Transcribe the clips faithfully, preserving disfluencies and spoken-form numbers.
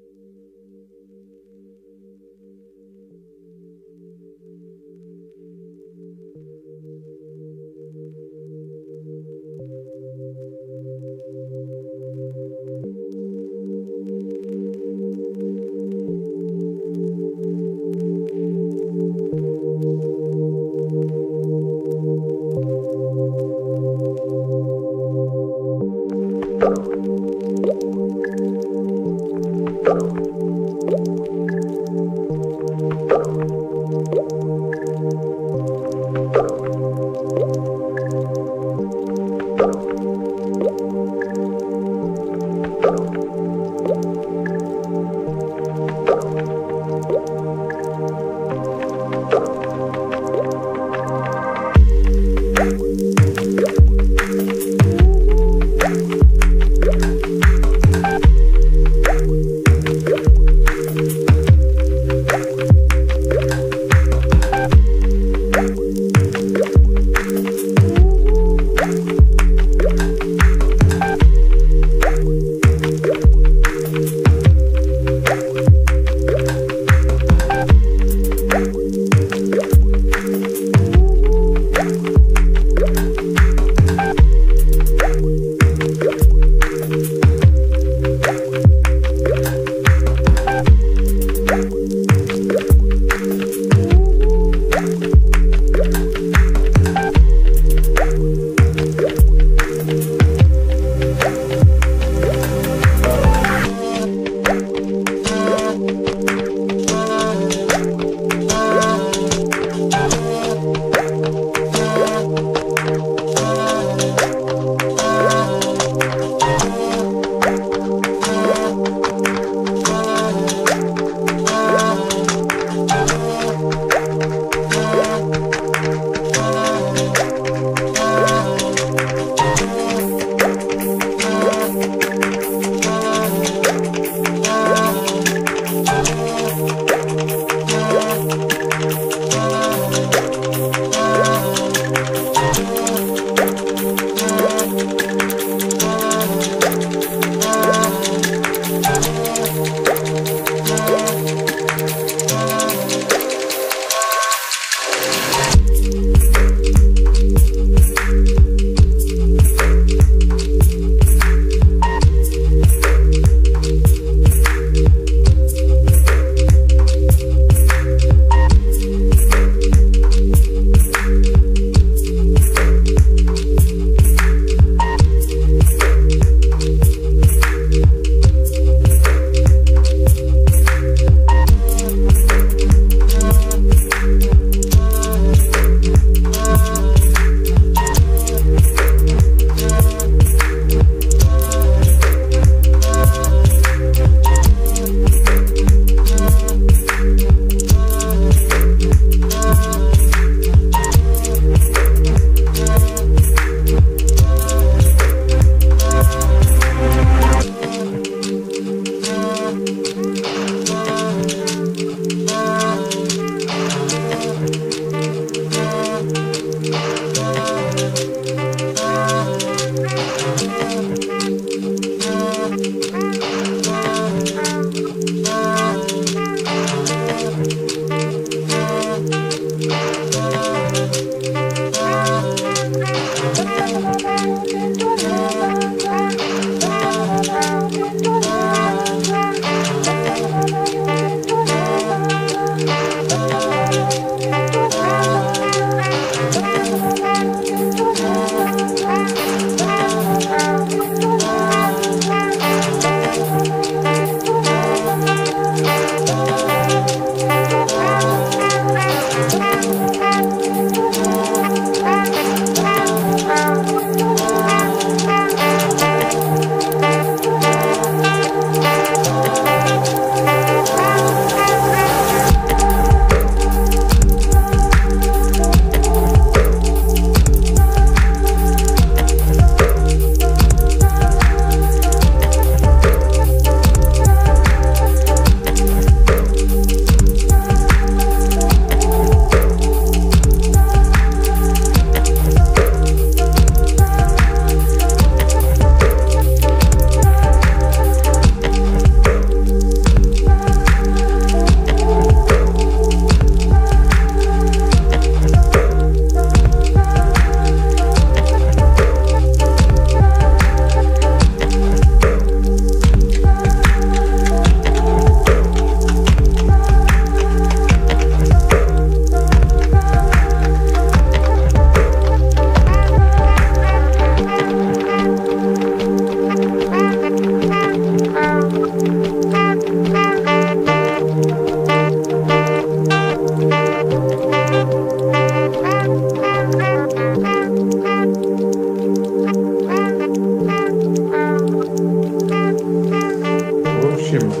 You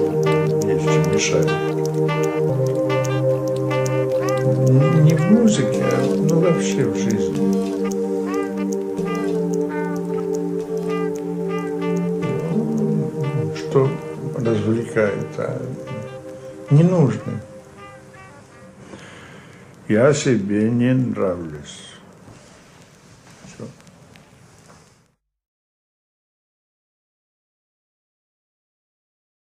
есть чем мешать. Не в музыке, а ну, вообще в жизни. Что развлекает, а не нужно. Я себе не нравлюсь. Все.